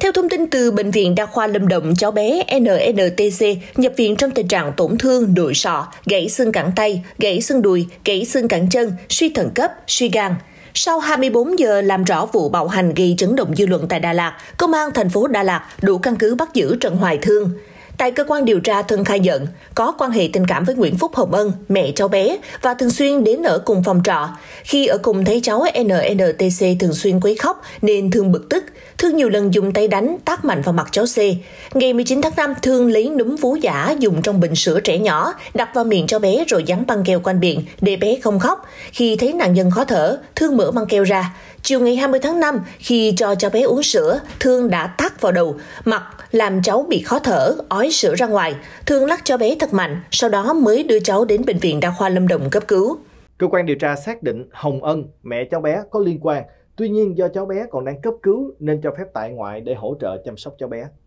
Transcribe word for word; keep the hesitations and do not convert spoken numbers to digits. Theo thông tin từ Bệnh viện Đa khoa Lâm Đồng, cháu bé en en tê xê nhập viện trong tình trạng tổn thương nội sọ, gãy xương cẳng tay, gãy xương đùi, gãy xương cẳng chân, suy thận cấp, suy gan. Sau hai mươi bốn giờ làm rõ vụ bạo hành gây chấn động dư luận tại Đà Lạt, Công an thành phố Đà Lạt đủ căn cứ bắt giữ Trần Hoài Thương. Tại cơ quan điều tra, Thương khai nhận có quan hệ tình cảm với Nguyễn Phúc Hồng Ân, mẹ cháu bé, và thường xuyên đến ở cùng phòng trọ. Khi ở cùng thấy cháu en en tê xê thường xuyên quấy khóc nên Thương bực tức. Thương nhiều lần dùng tay đánh, tát mạnh vào mặt cháu C. Ngày mười chín tháng năm, Thương lấy núm vú giả dùng trong bình sữa trẻ nhỏ, đặt vào miệng cháu bé rồi dán băng keo quanh miệng để bé không khóc. Khi thấy nạn nhân khó thở, Thương mở băng keo ra. Chiều ngày hai mươi tháng năm, khi cho cháu bé uống sữa, Thương đã tát vào đầu, mặt, làm cháu bị khó thở, ói sữa ra ngoài. Thương lắc cháu bé thật mạnh, sau đó mới đưa cháu đến Bệnh viện Đa khoa Lâm Đồng cấp cứu. Cơ quan điều tra xác định Hồng Ân, mẹ cháu bé, có liên quan. Tuy nhiên do cháu bé còn đang cấp cứu nên cho phép tại ngoại để hỗ trợ chăm sóc cháu bé.